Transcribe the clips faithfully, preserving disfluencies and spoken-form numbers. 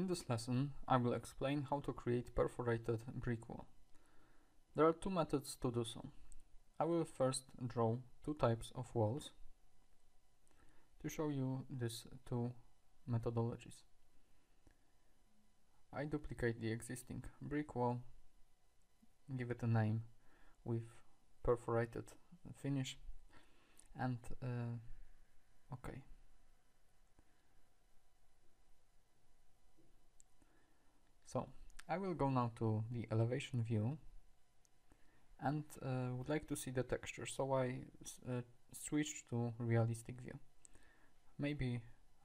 In this lesson, I will explain how to create perforated brick wall. There are two methods to do so. I will first draw two types of walls to show you these two methodologies. I duplicate the existing brick wall, give it a name with perforated finish, and uh, OK. So I will go now to the elevation view and uh, would like to see the texture, so I uh, switch to realistic view. Maybe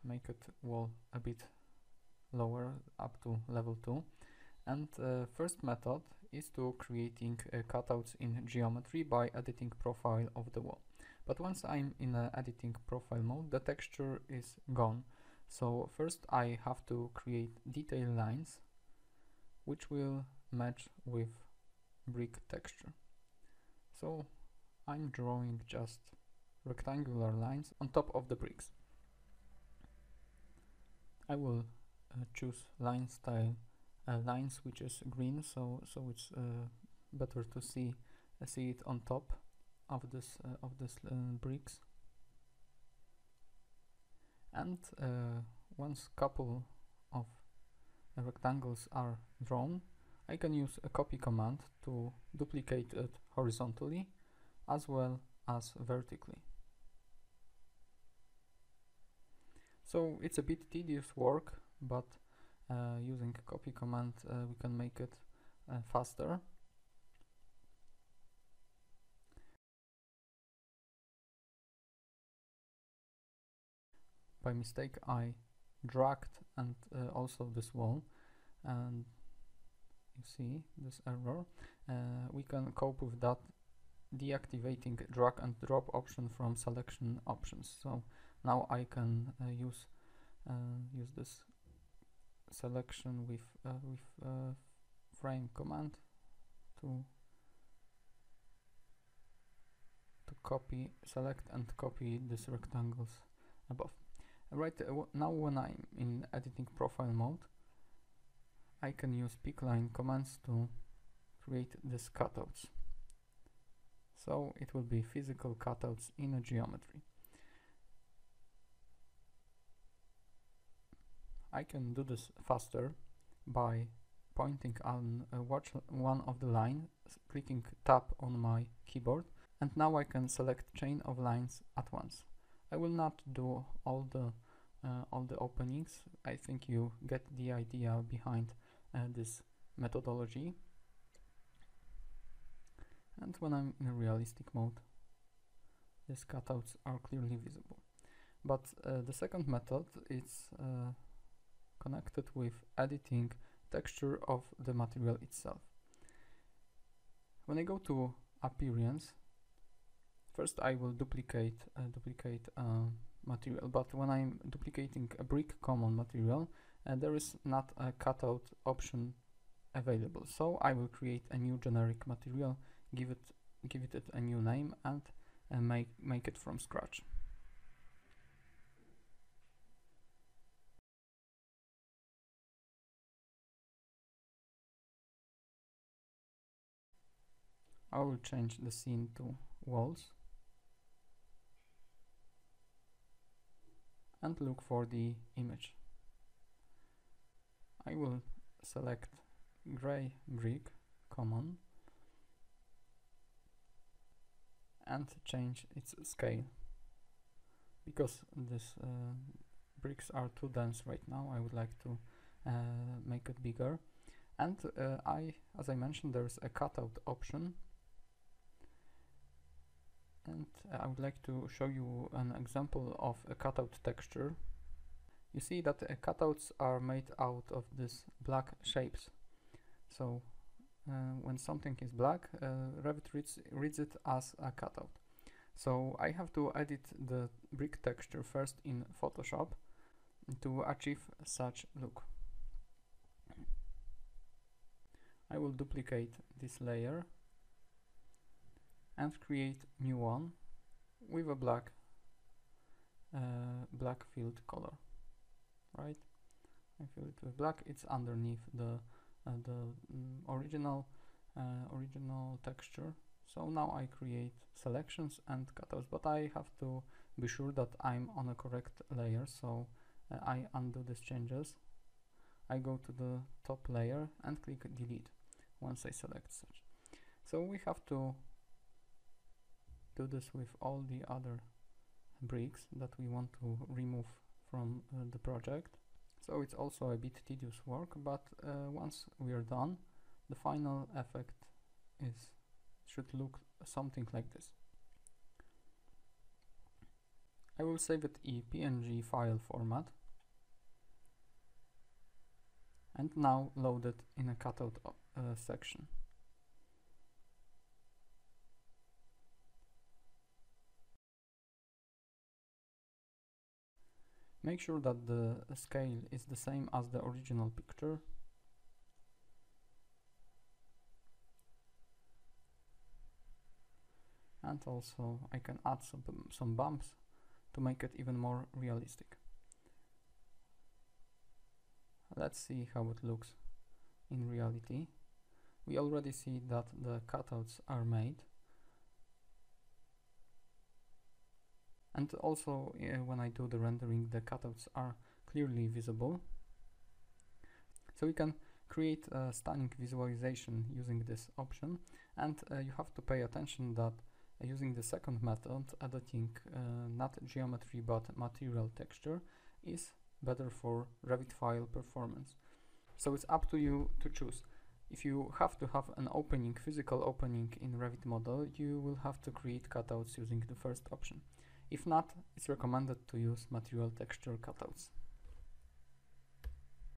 make it wall a bit lower, up to level two. And uh, first method is to creating uh, cutouts in geometry by editing profile of the wall. But once I'm in uh, editing profile mode, the texture is gone. So first I have to create detail lines which will match with brick texture. So I'm drawing just rectangular lines on top of the bricks. I will uh, choose line style uh, lines, which is green, so so it's uh, better to see uh, see it on top of this uh, of this uh, bricks. And uh, once couple of uh, rectangles are drawn, I can use a copy command to duplicate it horizontally as well as vertically. So it's a bit tedious work, but uh, using copy command uh, we can make it uh, faster. By mistake I dragged and uh, also this wall, and you see this error. Uh, we can cope with that deactivating drag and drop option from selection options. So now I can uh, use uh, use this selection with uh, with uh, frame command to to copy, select and copy these rectangles above. Right uh, now when I'm in editing profile mode, I can use pickline commands to create these cutouts. So it will be physical cutouts in a geometry. I can do this faster by pointing on uh, watch one of the lines, clicking tab on my keyboard, and now I can select chain of lines at once. I will not do all the uh, all the openings. I think you get the idea behind uh, this methodology. And when I'm in realistic mode, these cutouts are clearly visible. But uh, the second method is uh, connected with editing texture of the material itself. When I go to appearance, first I will duplicate uh, duplicate uh, material, but when I'm duplicating a brick common material, uh, there is not a cutout option available, so I will create a new generic material, give it give it a new name, and uh, make make it from scratch. I will change the scene to walls and look for the image. I will select gray brick common and change its scale, because these uh, bricks are too dense right now. I would like to uh, make it bigger. And uh, I, as I mentioned, there is a cutout option, and uh, I would like to show you an example of a cutout texture. You see that uh, cutouts are made out of these black shapes. So uh, when something is black, uh, Revit reads, reads it as a cutout. So I have to edit the brick texture first in Photoshop to achieve such look. I will duplicate this layer and create new one with a black uh, black field color, right? I fill it with black. It's underneath the uh, the um, original uh, original texture. So now I create selections and cutouts, but I have to be sure that I'm on a correct layer. So uh, I undo these changes. I go to the top layer and click delete once I select such. So we have to do this with all the other bricks that we want to remove from uh, the project. So it's also a bit tedious work, but uh, once we are done, the final effect is should look something like this. I will save it in P N G file format and now load it in a cutout uh, section. Make sure that the scale is the same as the original picture. And also I can add some, some bumps to make it even more realistic. Let's see how it looks in reality. We already see that the cutouts are made. And also uh, when I do the rendering, the cutouts are clearly visible. So we can create a stunning visualization using this option, and uh, you have to pay attention that uh, using the second method, editing uh, not geometry but material texture, is better for Revit file performance. So it's up to you to choose. If you have to have an opening, physical opening in Revit model, you will have to create cutouts using the first option. If not, it's recommended to use material texture cutouts.